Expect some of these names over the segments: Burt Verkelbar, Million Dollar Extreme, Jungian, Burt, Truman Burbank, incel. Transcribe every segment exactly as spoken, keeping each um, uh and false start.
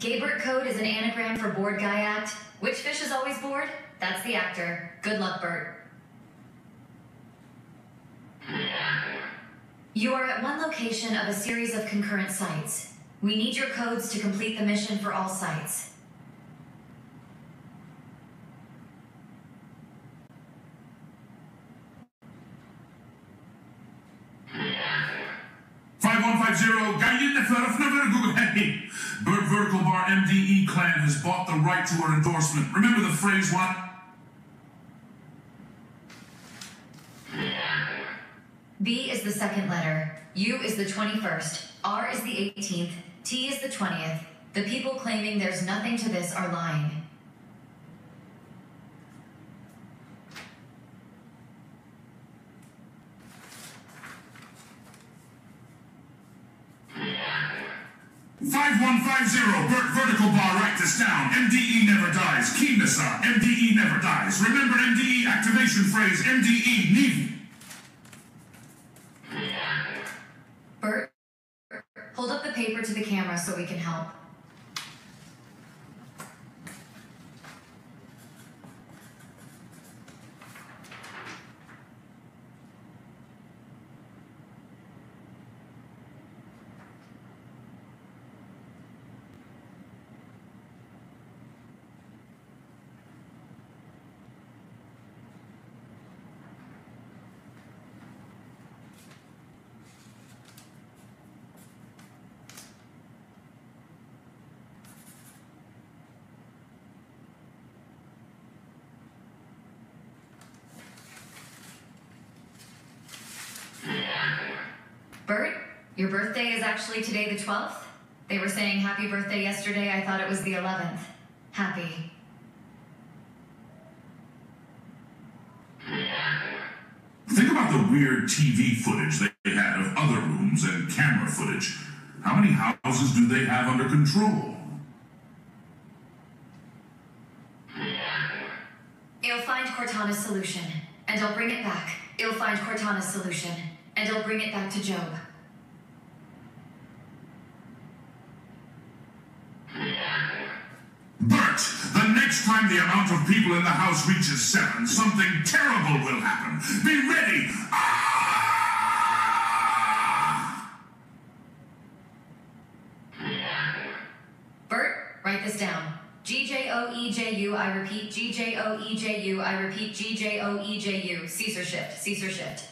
Gaybert Code is an anagram for Bored Guy Act. Which fish is always bored? That's the actor. Good luck, Burt. You are at one location of a series of concurrent sites. We need your codes to complete the mission for all sites. five one five zero, Guardian of Google. Burt Verkelbar M D E Clan has bought the right to our endorsement. Remember the phrase, what? B is the second letter, U is the twenty-first, R is the eighteenth, T is the twentieth. The people claiming there's nothing to this are lying. five one five zero, Burt Vertical Bar, write this down. M D E never dies. Keennessa, M D E never dies. Remember M D E activation phrase, M D E needn't. Burt, hold up the paper to the camera so we can help. Bert, your birthday is actually today the twelfth. They were saying happy birthday yesterday. I thought it was the eleventh. Happy. Think about the weird T V footage they had of other rooms and camera footage. How many houses do they have under control? It'll find Cortana's solution, and I'll bring it back. It'll find Cortana's solution. And I'll bring it back to Job. Bert, the next time the amount of people in the house reaches seven, something terrible will happen. Be ready! Ah! Bert, write this down. G J O E J U, I repeat, G J O E J U, I repeat, G J O E J U. Caesar shift, Caesar shift.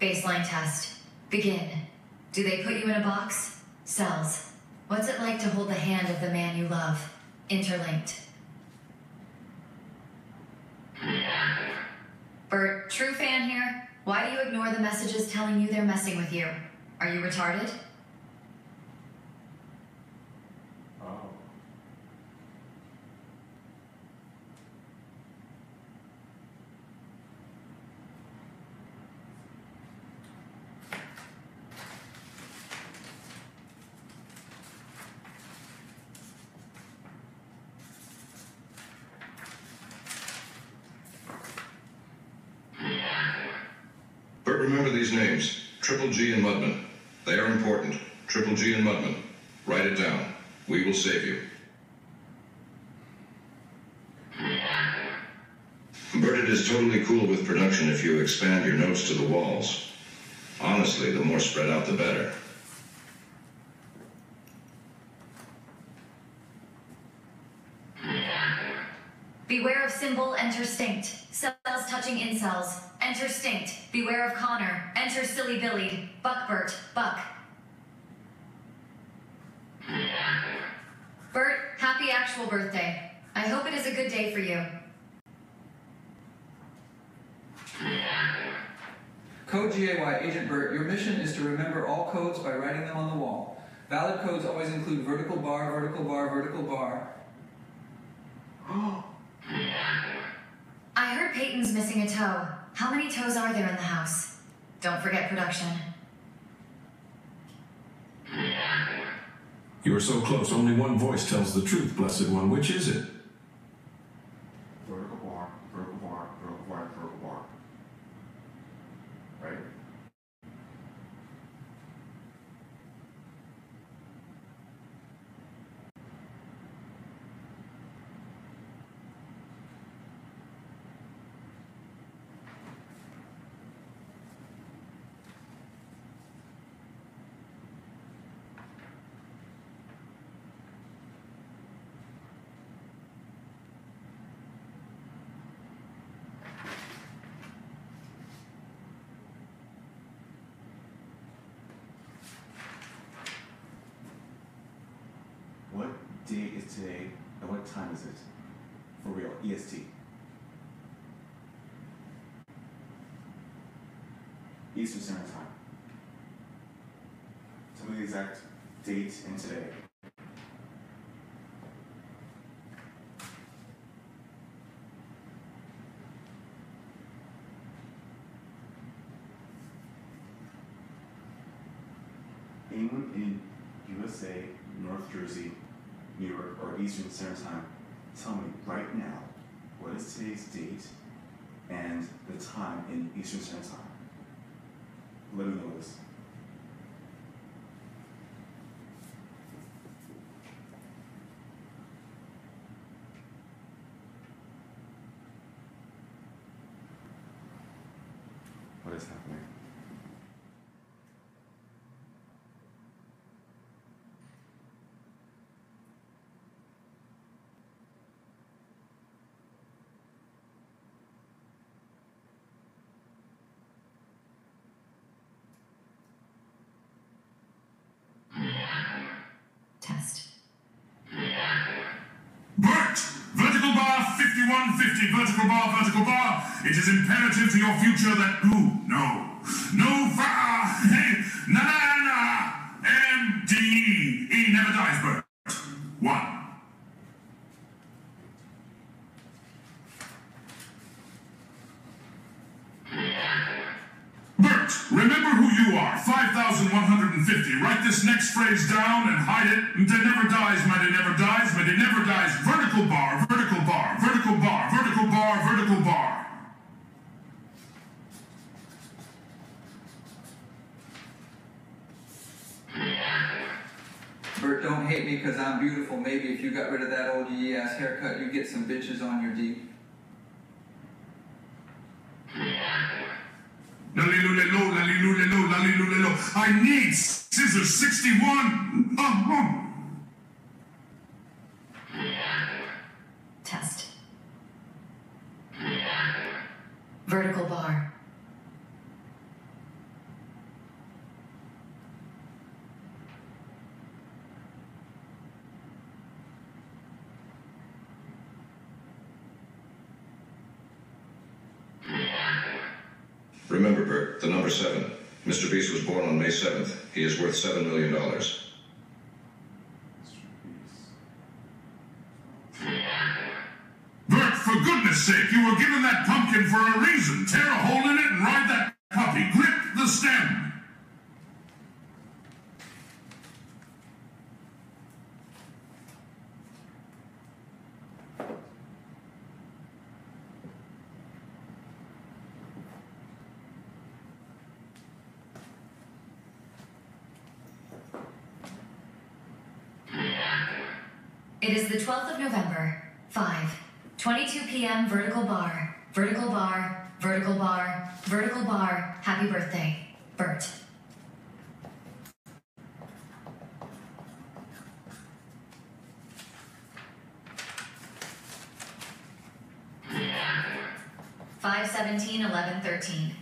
Baseline test. Begin. Do they put you in a box? Cells. What's it like to hold the hand of the man you love? Interlinked. Bert, true fan here. Why do you ignore the messages telling you they're messing with you? Are you retarded? Remember these names, Triple G and Mudman. They are important. Triple G and Mudman. Write it down. We will save you. Bert, it is totally cool with production if you expand your notes to the walls. Honestly, the more spread out, the better. Beware of symbol, enter stinct. Cells touching incels, enter stinct. Beware of Connor, enter silly Billy. Buck Bert, buck. Bert, happy actual birthday. I hope it is a good day for you. Code G A Y, Agent Bert, your mission is to remember all codes by writing them on the wall. Valid codes always include vertical bar, vertical bar, vertical bar. I heard Peyton's missing a toe. How many toes are there in the house? Don't forget production. You are so close, only one voice tells the truth, blessed one. Which is it? Vertical bar, vertical bar, vertical bar, vertical bar. Right? What day is today, and what time is it? For real, E S T. Eastern Standard Time. Tell me the exact date and today. Anyone in U S A, North Jersey, New York, or Eastern Standard Time, tell me right now, what is today's date and the time in Eastern Standard Time? Let me know this. What is happening? Burt, vertical bar fifty-one fifty, vertical bar, vertical bar. It is imperative to your future that ooh, no, no, fa, hey, na, na, na, M, D, E never dies, Burt. One. Burt, remember who you are. five thousand one hundred fifty. Write this next phrase down and hide it. They never dies, my they never dies, my they never dies. Vertical bar, vertical bar, vertical bar, vertical bar, vertical bar. Burt, don't hate me because I'm beautiful. Maybe if you got rid of that old yee-ass haircut, you'd get some bitches on your D. I need scissors sixty-one. Uh-huh. Test. Vertical bar. Remember, Burt, the number seven. Mister Beast was born on May seventh. He is worth seven million dollars. Burt, for goodness sake, you were given that pumpkin for a reason. Tear a hole in it and ride that puppy. Grip the stem. It is the twelfth of November, five twenty-two p m Vertical bar, vertical bar, vertical bar, vertical bar. Happy birthday, Burt. five seventeen eleven thirteen.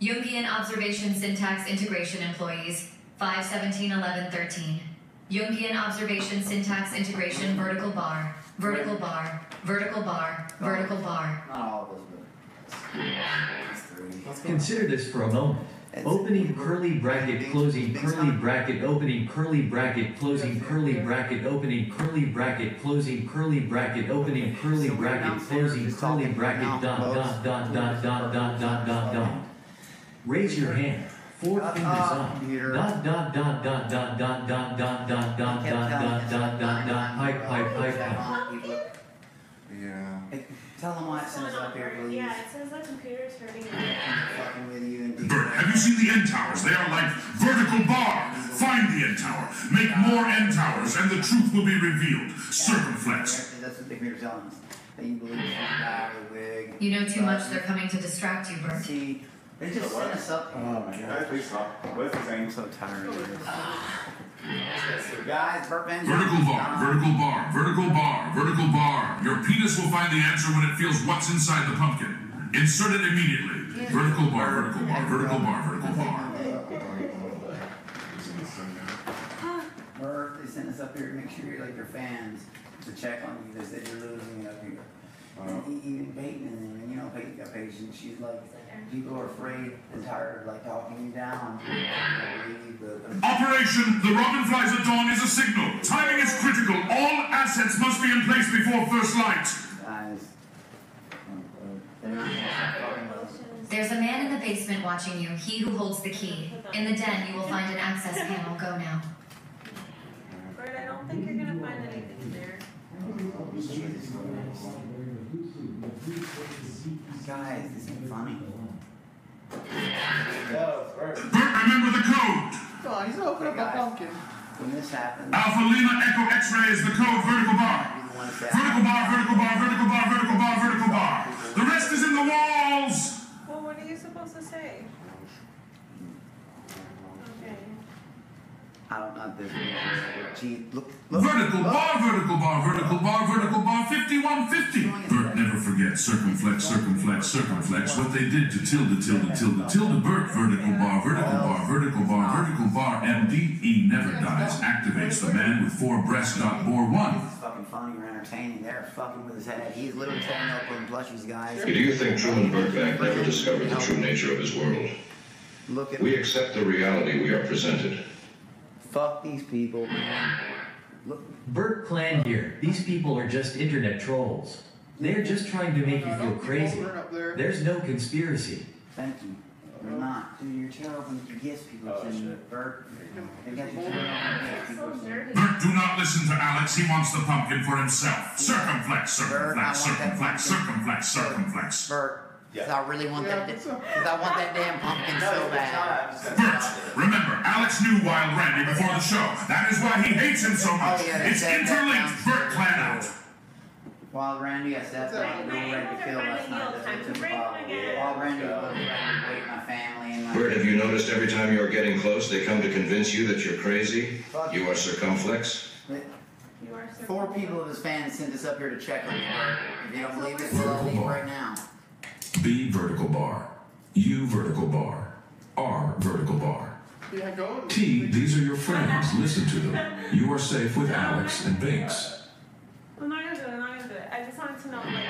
Jungian observation syntax integration employees. five seventeen eleven thirteen. Jungian observation syntax integration vertical bar, vertical bar, vertical bar, vertical bar. Let's consider this for a moment. Opening curly bracket, closing curly bracket, opening curly bracket, closing curly bracket, opening curly bracket, closing curly bracket, opening curly bracket, closing curly bracket, dot dot dot dot dot dot dot dot dot. Raise your hand. Four fingers up. Dot dot dot dot dot dot dot dot dot dot dot dot dot dot. Pipe pipe pipe pipe. Yeah. Tell them why it says up here, please. Yeah, it says the computer's hurting you. Burt, have you seen the end towers? They are like vertical bars. Find the end tower. Make more end towers, and the truth will be revealed. Circumflex. That's what the computer's telling us. That you believe it's a wig. You know too much. They're coming to distract you, Burt. See, they just set us up. Oh my God. What's the thing? I'm so tired of this. Guys, vertical bar, vertical bar, vertical bar, vertical bar. Your penis will find the answer when it feels what's inside the pumpkin. Insert it immediately. Vertical bar, vertical bar, vertical bar, vertical bar. They sent us up here to make sure you're like your fans to check on you. They said you're losing it up here. And even Peyton, and you know Peyton got patient. She's like, people are afraid and tired of like talking you down. Operation The Robin Flies at Dawn is a signal. Timing is critical. All assets must be in place before first light. Guys. There's a man in the basement watching you. He who holds the key. In the den, you will find an access panel. Go now. Bert, I don't think you're going to find anything in there. Guys, this ain't funny. Bert, remember the code. Oh, he's opening up a pumpkin. When this happens, Alpha Lima Echo X-ray is the code. Vertical bar. Vertical bar. Vertical bar. Vertical bar. Vertical bar. Vertical bar. The rest is in the walls. Well, what are you supposed to say? Okay. I don't know this. Gee, look, look. Vertical bar. Vertical bar. Vertical bar. Vertical bar. Fifty-one fifty. Bert never forgets. Circumflex. Circumflex. Circumflex. What they did to tilde, tilde, tilde, tilde. Bert. Vertical bar. Vertical bar. Vertical bar. Vertical bar. M D E never dies. Activates the man with four breasts. Dot bore one. It's fucking funny or entertaining. They're fucking with his head. He's literally tearing up on plushies, guys. Do you think Truman Burbank never discovered the true nature of his world? Look at. We accept the reality we are presented. Fuck these people. Look. Burt planned here. These people are just internet trolls. They're just trying to make you feel crazy. There's no conspiracy. Thank you. You're not. Dude, you're terrible when you guess people are saying that, Burt. Burt, do not listen to Alex. He wants the pumpkin for himself. Circumflex, circumflex, circumflex, circumflex, circumflex. Burt. Because yeah. I really want yeah, that because I want that damn pumpkin no, so bad. Bert, remember, Alex knew Wild Randy before the show. That is why he hates him so much. Oh, yeah, it's interlinked. Bert, plan out. Wild Randy, I said that. Wild Randy killed last night. That's what took a while. Wild Randy, wait, my family and my... Bert, have you noticed every time you're getting close, they come to convince you that you're crazy? You are circumflex? You are circumflex. Four people of his fans sent us up here to check on you, Bert. If you don't believe it, we'll all leave right now. B vertical bar, U vertical bar, R vertical bar. Yeah, go T, these are your friends. Listen to them. You are safe with Alex and Binks. I'm not gonna do it. I'm not gonna do it. I just wanted to know, like,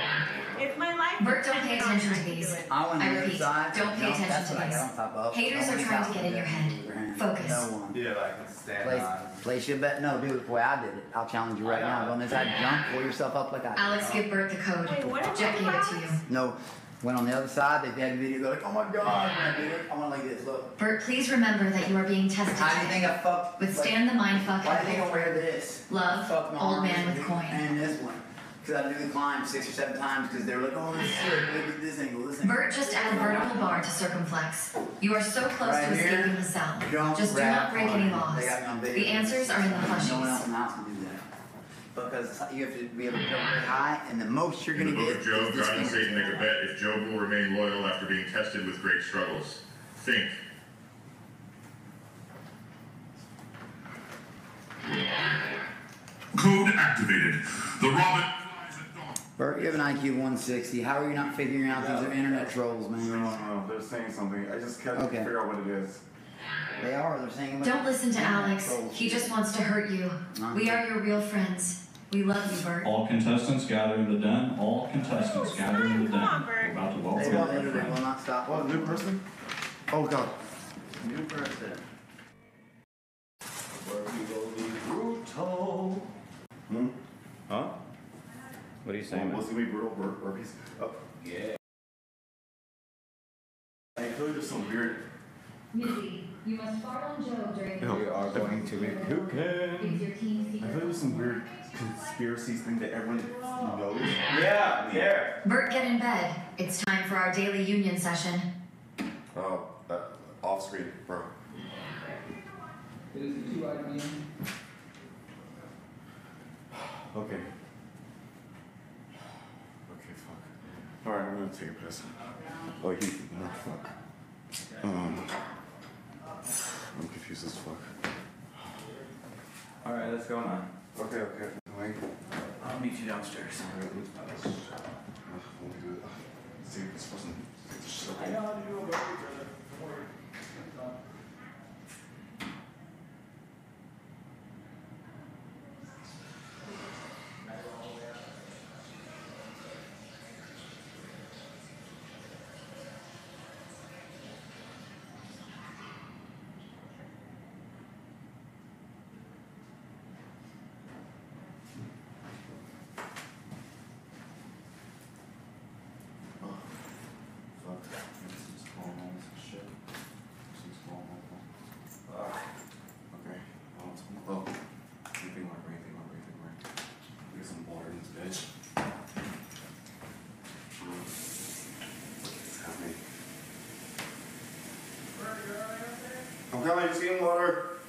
if my life. Bert, don't pay attention to these. I want to I repeat, don't pay no, attention to these. Haters are trying to get in your head. Focus. No one. Yeah, like stand place, place your bet. No, do it the way I did it. I'll challenge you right now. On this side, jump, pull yourself up like I did. Alex, give Bert the code. Wait, what Jackie gave it to you. No. When on the other side, they did a video, they're like, oh my God, I did it. I want like this, look. Bert, please remember that you are being tested. How do you think I fucked? Withstand like, the mind fuck. Why do you think I wear this? Love, old man with coin. And this one. Because I do the climb six or seven times because they were like, oh, this is sick, this angle, this angle. Bert, just add a vertical bar to circumflex. You are so close right to escaping here, the cell. Just do not break any laws. The answers are in the plushies. No one else in the house can do that. Because you have to be able to go very high, and the most you're going to get. In the book of Job, God and Satan make a bet if Job will remain loyal after being tested with great struggles. Think. Code activated. The Robin. Bert, you have an I Q one sixty. How are you not figuring out these are internet trolls, man? No, no, they're saying something. I just can't okay. figure out what it is. They are. They're saying. Like, don't listen to Alex. He just wants to hurt you. We are your real friends. We love you, Bert. All contestants gather in the den. All contestants oh, gather in the den. On, We're about to welcome. They will not stop. What, a new person? Oh God. New person. Where we will be brutal. Hmm? Huh? What are you saying? What's going to be brutal bur burpees? Oh. Yeah. I feel like there's some weird... Missy, you must fart on Joe during the... We are going to make... Who can? I feel like there's some weird conspiracies thing that everyone knows. Yeah, yeah. Burt, get in bed. It's time for our daily union session. Oh, uh, off screen, bro. Okay. Okay, fuck. Alright, I'm gonna take a piss. Oh, he. No, fuck. Um, I'm confused as fuck. Alright, let's go now. Okay, okay. Wait. I'll meet you downstairs. Alright, let's do it. See if this person takes a shit. I know how to do it, but don't worry. I'm coming, steam water.